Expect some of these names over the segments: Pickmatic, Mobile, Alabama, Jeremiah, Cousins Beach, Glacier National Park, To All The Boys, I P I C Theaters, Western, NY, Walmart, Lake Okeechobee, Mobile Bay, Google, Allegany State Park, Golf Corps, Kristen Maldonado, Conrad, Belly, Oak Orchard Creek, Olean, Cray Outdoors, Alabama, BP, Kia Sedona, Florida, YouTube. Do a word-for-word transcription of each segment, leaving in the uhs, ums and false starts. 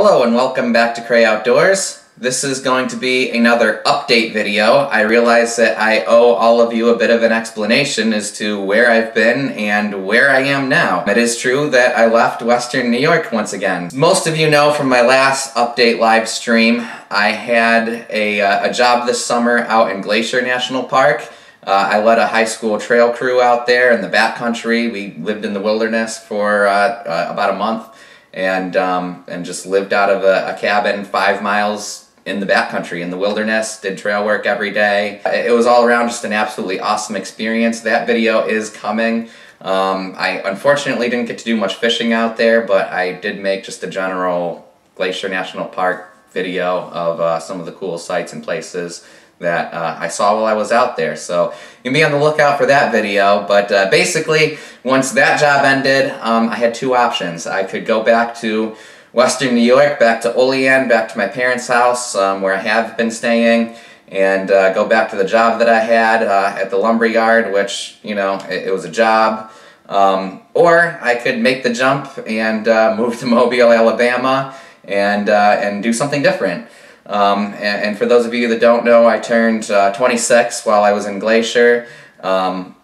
Hello and welcome back to Cray Outdoors. This is going to be another update video. I realize that I owe all of you a bit of an explanation as to where I've been and where I am now. It is true that I left Western New York once again. Most of you know from my last update live stream, I had a, uh, a job this summer out in Glacier National Park. Uh, I led a high school trail crew out there in the backcountry. We lived in the wilderness for uh, uh, about a month. And, um, and just lived out of a, a cabin five miles in the backcountry, in the wilderness, did trail work every day. It was all around just an absolutely awesome experience. That video is coming. Um, I unfortunately didn't get to do much fishing out there, but I did make just a general Glacier National Park video of uh, some of the cool sites and places that uh, I saw while I was out there. So you can be on the lookout for that video. But uh, basically, once that job ended, um, I had two options. I could go back to Western New York, back to Olean, back to my parents' house um, where I have been staying, and uh, go back to the job that I had uh, at the lumberyard, which, you know, it, it was a job. Um, or I could make the jump and uh, move to Mobile, Alabama, and, uh, and do something different. Um, and, and for those of you that don't know, I turned uh, twenty-six while I was in Glacier, um,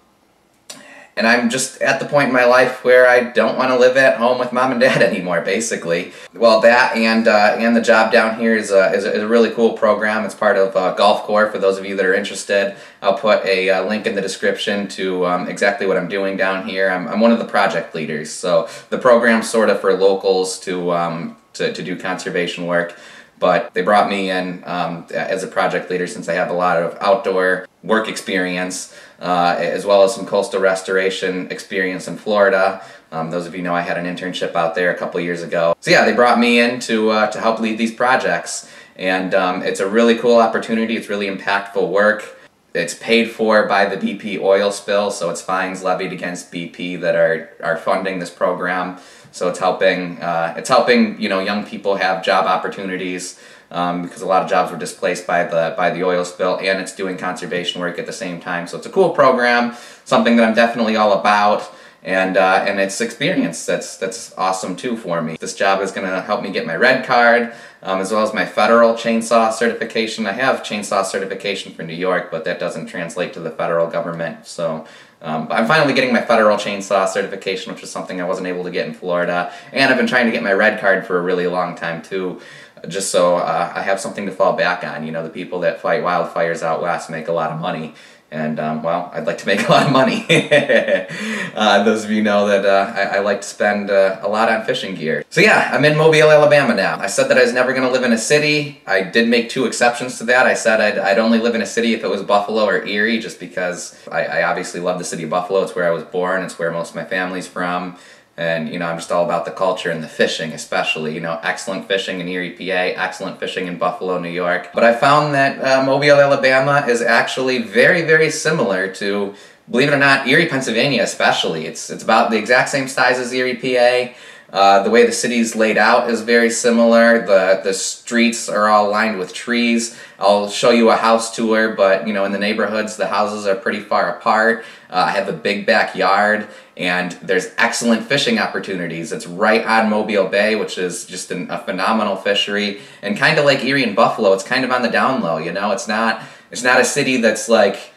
and I'm just at the point in my life where I don't want to live at home with mom and dad anymore, basically. Well, that and uh, and the job down here is a, is a, is a really cool program. It's part of uh, Golf Corps. For those of you that are interested, I'll put a uh, link in the description to um, exactly what I'm doing down here. I'm, I'm one of the project leaders, so the program's sort of for locals to, um, to, to do conservation work. But they brought me in um, as a project leader since I have a lot of outdoor work experience, uh, as well as some coastal restoration experience in Florida. Um, those of you know I had an internship out there a couple years ago. So yeah, they brought me in to, uh, to help lead these projects. And um, it's a really cool opportunity. It's really impactful work. It's paid for by the B P oil spill, so it's fines levied against B P that are, are funding this program. So it's helping, uh, it's helping, you know, young people have job opportunities um, because a lot of jobs were displaced by the, by the oil spill, and it's doing conservation work at the same time. So it's a cool program, something that I'm definitely all about, and, uh, and it's experience that's, that's awesome too for me. This job is going to help me get my red card, um, as well as my federal chainsaw certification. I have chainsaw certification for New York, but that doesn't translate to the federal government, so... Um, but I'm finally getting my federal chainsaw certification, which is something I wasn't able to get in Florida. And I've been trying to get my red card for a really long time, too, just so uh, I have something to fall back on. You know, the people that fight wildfires out west make a lot of money. And, um, well, I'd like to make a lot of money. uh, those of you know that uh, I, I like to spend uh, a lot on fishing gear. So yeah, I'm in Mobile, Alabama now. I said that I was never going to live in a city. I did make two exceptions to that. I said I'd, I'd only live in a city if it was Buffalo or Erie, just because I, I obviously love the city of Buffalo. It's where I was born. It's where most of my family's from. And, you know, I'm just all about the culture and the fishing, especially. You know, excellent fishing in Erie, P A, excellent fishing in Buffalo, New York. But I found that uh, Mobile, Alabama is actually very, very similar to, believe it or not, Erie, Pennsylvania, especially. It's, it's about the exact same size as Erie, P A. Uh, the way the city's laid out is very similar. The, the streets are all lined with trees. I'll show you a house tour, but, you know, in the neighborhoods, the houses are pretty far apart. Uh, I have a big backyard, and there's excellent fishing opportunities. It's right on Mobile Bay, which is just an, a phenomenal fishery. And kind of like Erie and Buffalo, it's kind of on the down low, you know? It's not, it's not a city that's, like,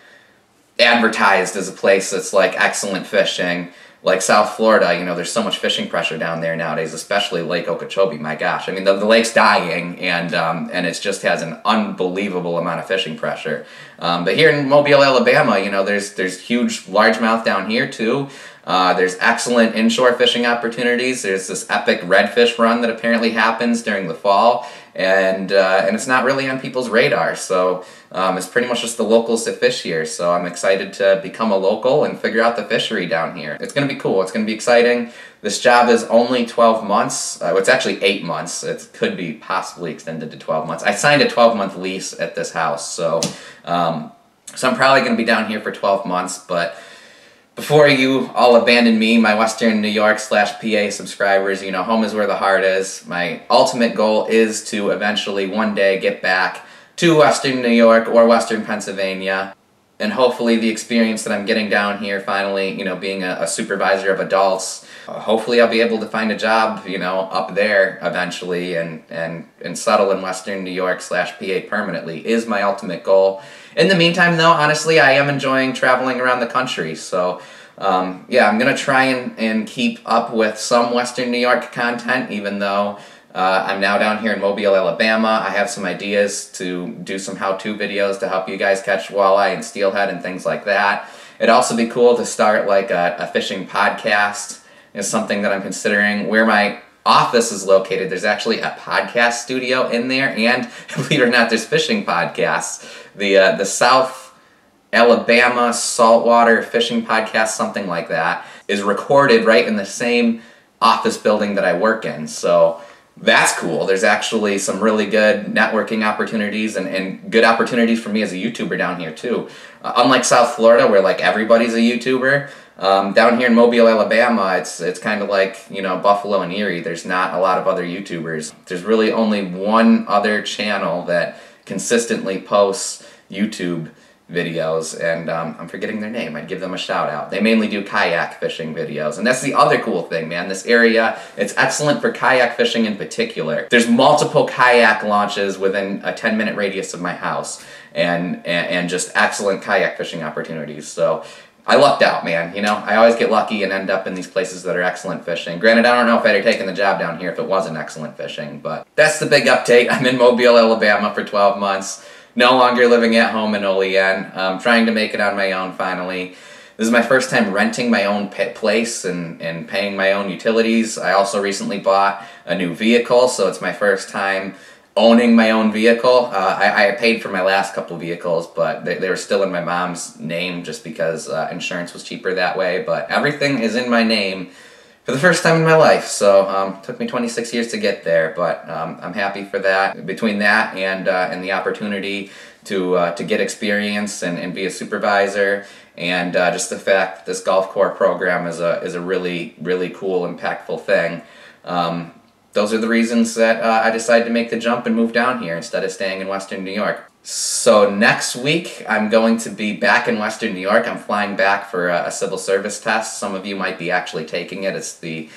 advertised as a place that's, like, excellent fishing. Like South Florida, you know, there's so much fishing pressure down there nowadays, especially Lake Okeechobee, my gosh. I mean, the, the lake's dying, and um, and it just has an unbelievable amount of fishing pressure. Um, but here in Mobile, Alabama, you know, there's, there's huge largemouth down here, too. Uh, there's excellent inshore fishing opportunities. There's this epic redfish run that apparently happens during the fall, and uh, and it's not really on people's radar. So um, it's pretty much just the locals that fish here. So I'm excited to become a local and figure out the fishery down here. It's going to be cool. It's going to be exciting. This job is only twelve months. Uh, it's actually eight months. It could be possibly extended to twelve months. I signed a twelve month lease at this house, so um, so I'm probably going to be down here for twelve months, but. Before you all abandon me, my Western New York slash P A subscribers, you know, home is where the heart is. My ultimate goal is to eventually one day get back to Western New York or Western Pennsylvania. And hopefully the experience that I'm getting down here finally, you know, being a, a supervisor of adults, uh, hopefully I'll be able to find a job, you know, up there eventually and, and, and settle in Western New York slash P A permanently is my ultimate goal. In the meantime, though, honestly, I am enjoying traveling around the country. So, um, yeah, I'm going to try and, and keep up with some Western New York content, even though... Uh, I'm now down here in Mobile, Alabama. I have some ideas to do some how-to videos to help you guys catch walleye and steelhead and things like that. It'd also be cool to start like a, a fishing podcast is something that I'm considering. Where my office is located, there's actually a podcast studio in there, and believe it or not, there's fishing podcasts. The, uh, the South Alabama Saltwater Fishing Podcast, something like that, is recorded right in the same office building that I work in, so... That's cool. There's actually some really good networking opportunities and, and good opportunities for me as a YouTuber down here too. Uh, unlike South Florida where like everybody's a YouTuber, um, down here in Mobile, Alabama, it's it's kind of like, you know, Buffalo and Erie. There's not a lot of other YouTubers. There's really only one other channel that consistently posts YouTube videos, and um, I'm forgetting their name. I'd give them a shout out. They mainly do kayak fishing videos, and that's the other cool thing, man. This area, it's excellent for kayak fishing in particular. There's multiple kayak launches within a ten minute radius of my house, and, and, and just excellent kayak fishing opportunities. So I lucked out, man. You know, I always get lucky and end up in these places that are excellent fishing. Granted, I don't know if I'd have taken the job down here if it wasn't excellent fishing, but that's the big update. I'm in Mobile, Alabama for twelve months. No longer living at home in Olean. I'm trying to make it on my own finally. This is my first time renting my own pit place and, and paying my own utilities. I also recently bought a new vehicle, so it's my first time owning my own vehicle. Uh, I, I paid for my last couple vehicles, but they, they were still in my mom's name just because uh, insurance was cheaper that way. But everything is in my name for the first time in my life, so um, it took me twenty-six years to get there, but um, I'm happy for that. Between that and uh, and the opportunity to uh, to get experience and, and be a supervisor, and uh, just the fact that this Golf Corps program is a is a really really cool, impactful thing. Um, those are the reasons that uh, I decided to make the jump and move down here instead of staying in Western New York. So next week, I'm going to be back in Western New York. I'm flying back for a, a civil service test. Some of you might be actually taking it. It's the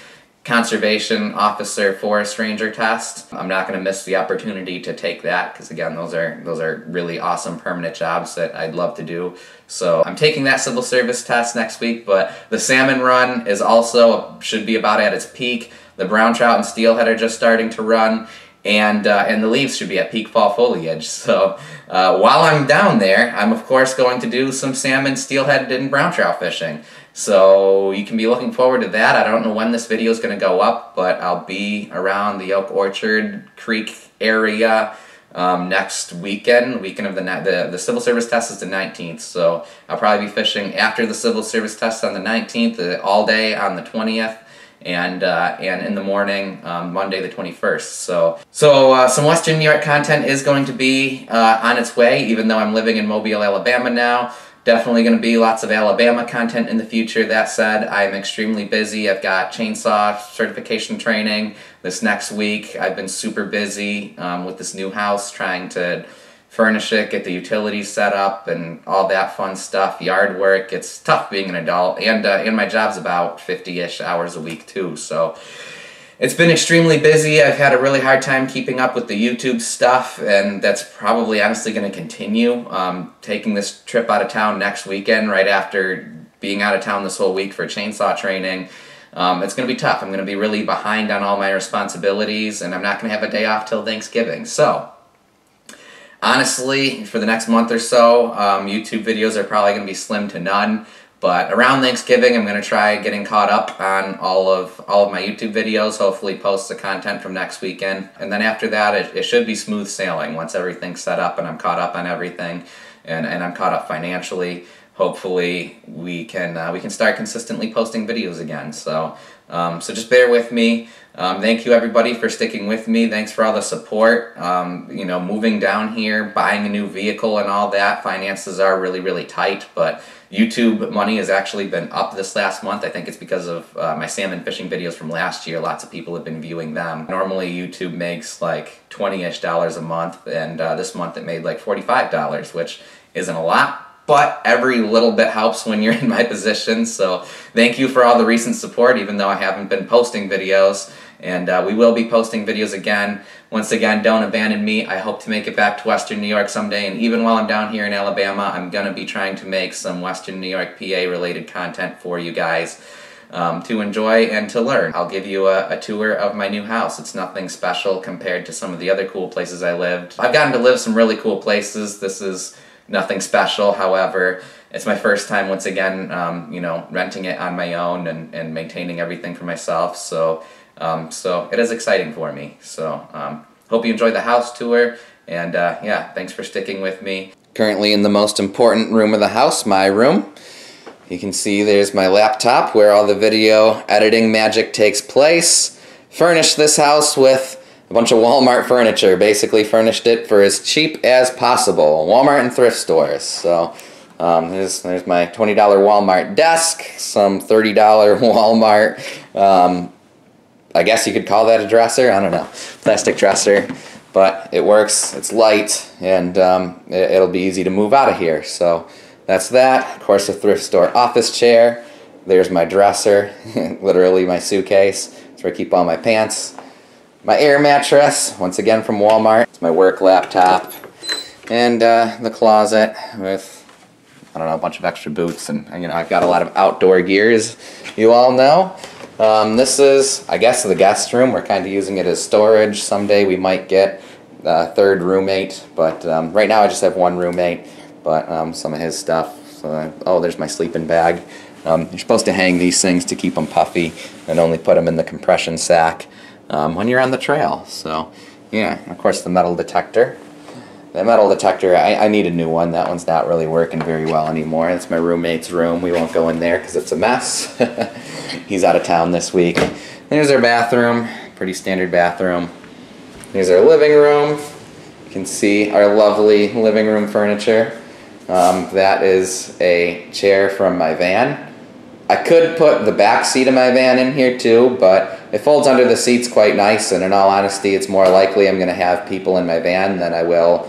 Conservation Officer Forest Ranger test. I'm not going to miss the opportunity to take that because, again, those are those are really awesome permanent jobs that I'd love to do. So I'm taking that civil service test next week, but the salmon run is also, should be about at its peak. The brown trout and steelhead are just starting to run. And, uh, and the leaves should be at peak fall foliage. So uh, while I'm down there, I'm of course going to do some salmon, steelhead, and brown trout fishing. So you can be looking forward to that. I don't know when this video is going to go up, but I'll be around the Oak Orchard Creek area um, next weekend. Weekend of the, the the civil service test is the nineteenth, so I'll probably be fishing after the civil service test on the nineteenth, uh, all day on the twentieth. And, uh, and in the morning, um, Monday the twenty-first. So, so uh, some Western New York content is going to be uh, on its way, even though I'm living in Mobile, Alabama now. Definitely going to be lots of Alabama content in the future. That said, I'm extremely busy. I've got chainsaw certification training this next week. I've been super busy um, with this new house, trying to furnish it, get the utilities set up, and all that fun stuff, yard work. It's tough being an adult, and, uh, and my job's about fifty-ish hours a week too, so it's been extremely busy. I've had a really hard time keeping up with the YouTube stuff, and that's probably honestly going to continue. Um, taking this trip out of town next weekend, right after being out of town this whole week for chainsaw training, Um, it's going to be tough. I'm going to be really behind on all my responsibilities, and I'm not going to have a day off till Thanksgiving, so... Honestly, for the next month or so, um, YouTube videos are probably going to be slim to none, but around Thanksgiving I'm going to try getting caught up on all of all of my YouTube videos, hopefully post the content from next weekend, and then after that it, it should be smooth sailing once everything's set up and I'm caught up on everything, and, and I'm caught up financially. Hopefully we can uh, we can start consistently posting videos again, so, um, so just bear with me. Um, thank you everybody for sticking with me. Thanks for all the support. Um, you know, moving down here, buying a new vehicle and all that, finances are really, really tight, but YouTube money has actually been up this last month. I think it's because of uh, my salmon fishing videos from last year. Lots of people have been viewing them. Normally YouTube makes like twenty-ish dollars a month, and uh, this month it made like forty-five dollars, which isn't a lot, but every little bit helps when you're in my position. So thank you for all the recent support, even though I haven't been posting videos, and uh, we will be posting videos again. Once again, don't abandon me. I hope to make it back to Western New York someday, and even while I'm down here in Alabama, I'm gonna be trying to make some Western New York P A related content for you guys um, to enjoy and to learn. I'll give you a, a tour of my new house. It's nothing special compared to some of the other cool places I lived. I've gotten to live some really cool places. This is nothing special, however, it's my first time once again, um, you know, renting it on my own and, and maintaining everything for myself, so um, so it is exciting for me. So um, hope you enjoy the house tour, and uh, yeah, thanks for sticking with me. Currently in the most important room of the house, my room. You can see there's my laptop where all the video editing magic takes place. Furnished this house with a bunch of Walmart furniture, basically furnished it for as cheap as possible. Walmart and thrift stores. So um, there's, there's my twenty dollar Walmart desk, some thirty dollar Walmart, um, I guess you could call that a dresser, I don't know, plastic dresser, but it works, it's light, and um, it, it'll be easy to move out of here. So that's that. Of course, a thrift store office chair. There's my dresser, literally my suitcase, it's where I keep all my pants. My air mattress, once again from Walmart. It's my work laptop. And uh, the closet with, I don't know, a bunch of extra boots. And, you know, I've got a lot of outdoor gear, as you all know. Um, this is, I guess, the guest room. We're kind of using it as storage. Someday we might get a third roommate. But um, right now I just have one roommate. But um, some of his stuff. So I, oh, there's my sleeping bag. Um, you're supposed to hang these things to keep them puffy and only put them in the compression sack Um, when you're on the trail. So yeah, of course the metal detector. The metal detector, I, I need a new one. That one's not really working very well anymore. It's my roommate's room. We won't go in there because it's a mess. He's out of town this week. There's our bathroom, pretty standard bathroom. There's our living room. You can see our lovely living room furniture. Um, that is a chair from my van. I could put the back seat of my van in here too, but it folds under the seats quite nice, and in all honesty, it's more likely I'm going to have people in my van than I will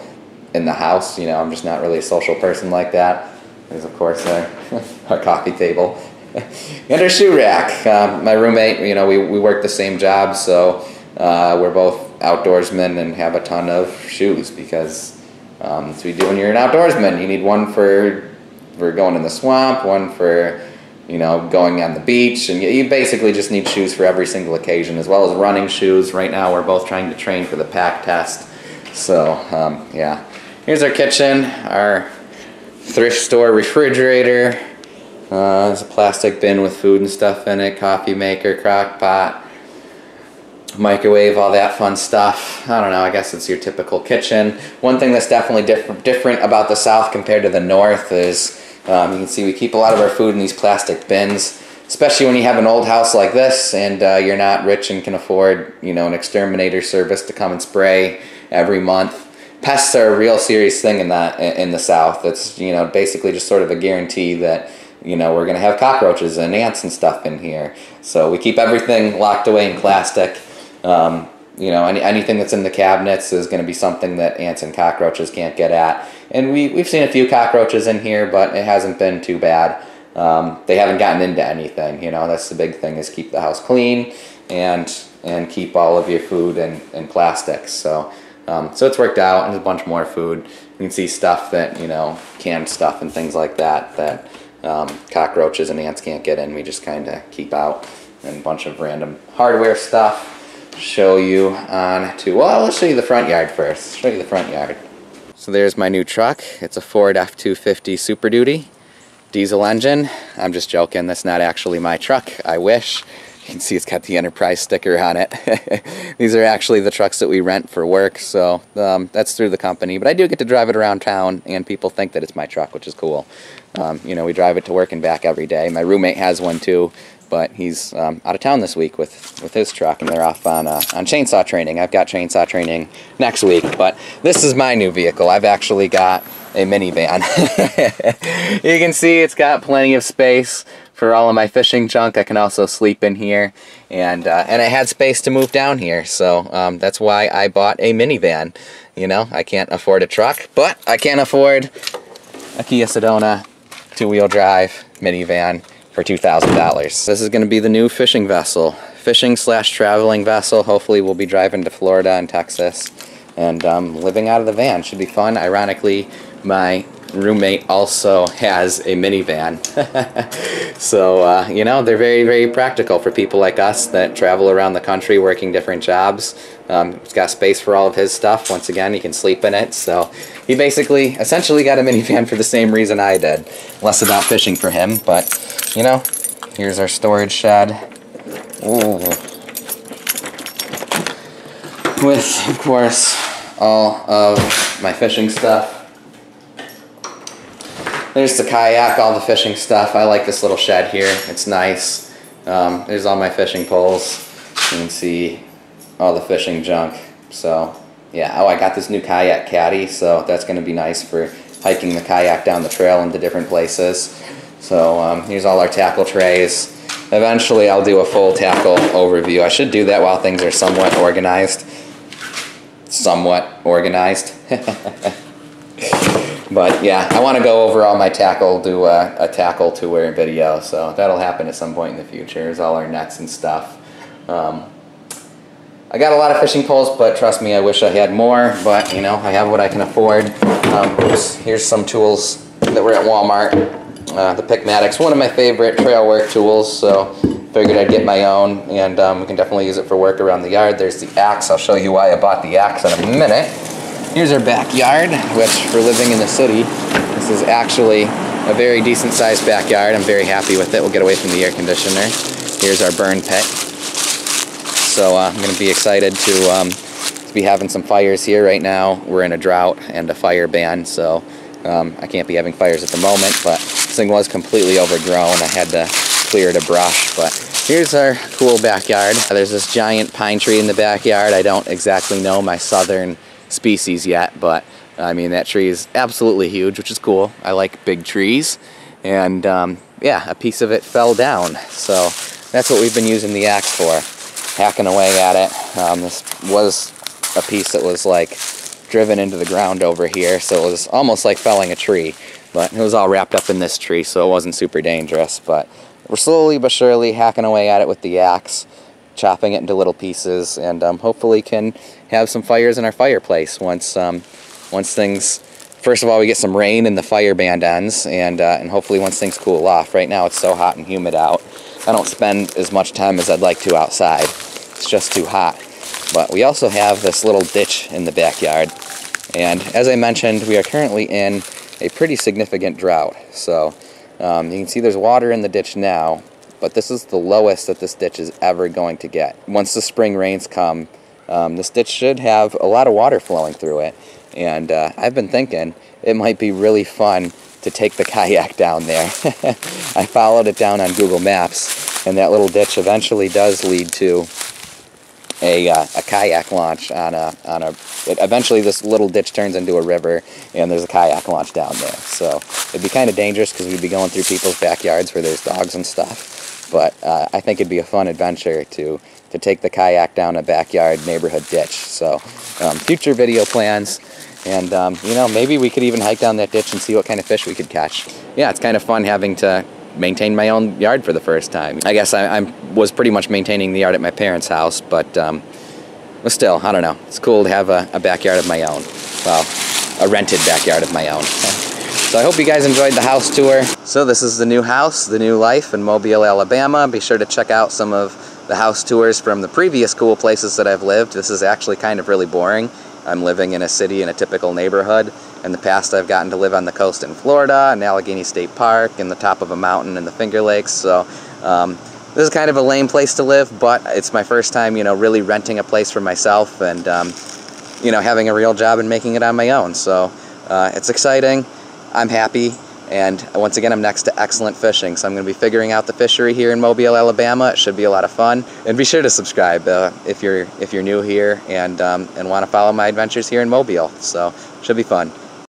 in the house. You know, I'm just not really a social person like that. There's, of course, our, our coffee table and our shoe rack. Um, my roommate, you know, we, we work the same job, so uh, we're both outdoorsmen and have a ton of shoes because um, that's what you do when you're an outdoorsman. You need one for, for going in the swamp, one for, you know, going on the beach, and you basically just need shoes for every single occasion, as well as running shoes. Right now we're both trying to train for the pack test, so um, yeah. Here's our kitchen, our thrift store refrigerator. Uh, there's a plastic bin with food and stuff in it, coffee maker, crock pot, microwave, all that fun stuff. I don't know, I guess it's your typical kitchen. One thing that's definitely diff- different about the South compared to the North is Um, you can see we keep a lot of our food in these plastic bins, especially when you have an old house like this and uh, you're not rich and can afford, you know, an exterminator service to come and spray every month. Pests are a real serious thing in that in the South. It's, you know, basically just sort of a guarantee that, you know, we're going to have cockroaches and ants and stuff in here. So we keep everything locked away in plastic. Um, you know, any, anything that's in the cabinets is going to be something that ants and cockroaches can't get at. And we, we've seen a few cockroaches in here, but it hasn't been too bad. Um, they haven't gotten into anything, you know. That's the big thing, is keep the house clean and and keep all of your food and, and plastics. So um, so it's worked out, and there's a bunch more food. You can see stuff that, you know, canned stuff and things like that, that um, cockroaches and ants can't get in. We just kind of keep out, and a bunch of random hardware stuff. Show you on to, well, let's show you the front yard first. Show you the front yard. So there's my new truck. It's a Ford F two fifty Super Duty diesel engine. I'm just joking, that's not actually my truck. I wish. You can see it's got the Enterprise sticker on it. These are actually the trucks that we rent for work, so um, that's through the company. But I do get to drive it around town, and people think that it's my truck, which is cool. Um, you know, we drive it to work and back every day. My roommate has one too, but he's um, out of town this week with, with his truck, and they're off on, uh, on chainsaw training. I've got chainsaw training next week, but this is my new vehicle. I've actually got a minivan. You can see it's got plenty of space for all of my fishing junk. I can also sleep in here, and uh, and I had space to move down here, so um, that's why I bought a minivan. You know, I can't afford a truck, but I can't afford a Kia Sedona two-wheel drive minivan for two thousand dollars. This is going to be the new fishing vessel, fishing slash traveling vessel. Hopefully we'll be driving to Florida and Texas and um, living out of the van. Should be fun. Ironically, my roommate also has a minivan. So, uh, you know, they're very, very practical for people like us that travel around the country working different jobs. Um, it's got space for all of his stuff. Once again, he can sleep in it. So he basically, essentially got a minivan for the same reason I did. Less about fishing for him, but, you know, here's our storage shed. Ooh. With, of course, all of my fishing stuff. There's the kayak, all the fishing stuff. I like this little shed here. It's nice. Um, there's all my fishing poles. You can see all the fishing junk. So, yeah. Oh, I got this new kayak caddy, so that's going to be nice for hiking the kayak down the trail into different places. So, um, here's all our tackle trays. Eventually, I'll do a full tackle overview. I should do that while things are somewhat organized. Somewhat organized. But yeah, I want to go over all my tackle, do a, a tackle tour video, so that'll happen at some point in the future. Here's all our nets and stuff. Um, I got a lot of fishing poles, but trust me, I wish I had more, but you know, I have what I can afford. Um, here's, here's some tools that were at Walmart. Uh, the Pickmatic's one of my favorite trail work tools, so figured I'd get my own, and um, we can definitely use it for work around the yard. There's the axe. I'll show you why I bought the axe in a minute. Here's our backyard, which for living in the city, this is actually a very decent sized backyard. I'm very happy with it. We'll get away from the air conditioner. Here's our burn pit. So uh, I'm going to be excited to, um, to be having some fires here right now. We're in a drought and a fire ban, so um, I can't be having fires at the moment, but this thing was completely overgrown. I had to clear it a brush, but here's our cool backyard. There's this giant pine tree in the backyard. I don't exactly know my southern species yet, but I mean, that tree is absolutely huge, which is cool. I like big trees, and um, yeah, a piece of it fell down, so that's what we've been using the axe for, hacking away at it. Um, this was a piece that was like driven into the ground over here, so it was almost like felling a tree, but it was all wrapped up in this tree, so it wasn't super dangerous, but we're slowly but surely hacking away at it with the axe, chopping it into little pieces, and um, hopefully can have some fires in our fireplace once um, once things, first of all, we get some rain and the fire ban ends, and, uh, and hopefully once things cool off. Right now it's so hot and humid out, I don't spend as much time as I'd like to outside. It's just too hot. But we also have this little ditch in the backyard, and as I mentioned, we are currently in a pretty significant drought. So um, you can see there's water in the ditch now, but this is the lowest that this ditch is ever going to get. Once the spring rains come, um, this ditch should have a lot of water flowing through it. And uh, I've been thinking it might be really fun to take the kayak down there. I followed it down on Google Maps, and that little ditch eventually does lead to a, uh, a kayak launch on a, on a, it, eventually this little ditch turns into a river, and there's a kayak launch down there. So it'd be kind of dangerous because we'd be going through people's backyards where there's dogs and stuff. But uh, I think it'd be a fun adventure to, to take the kayak down a backyard neighborhood ditch. So um, future video plans, and um, you know, maybe we could even hike down that ditch and see what kind of fish we could catch. Yeah, it's kind of fun having to maintain my own yard for the first time. I guess I I'm, was pretty much maintaining the yard at my parents' house, but um, still, I don't know. It's cool to have a, a backyard of my own. Well, a rented backyard of my own. So I hope you guys enjoyed the house tour. So this is the new house, the new life in Mobile, Alabama. Be sure to check out some of the house tours from the previous cool places that I've lived. This is actually kind of really boring. I'm living in a city in a typical neighborhood. In the past, I've gotten to live on the coast in Florida, in Allegany State Park, in the top of a mountain in the Finger Lakes. So um, this is kind of a lame place to live, but it's my first time, you know, really renting a place for myself, and um, you know, having a real job and making it on my own. So uh, it's exciting. I'm happy, and once again, I'm next to excellent fishing, so I'm going to be figuring out the fishery here in Mobile, Alabama. It should be a lot of fun, and be sure to subscribe uh, if you're if you're new here and um, and want to follow my adventures here in Mobile. So, should be fun.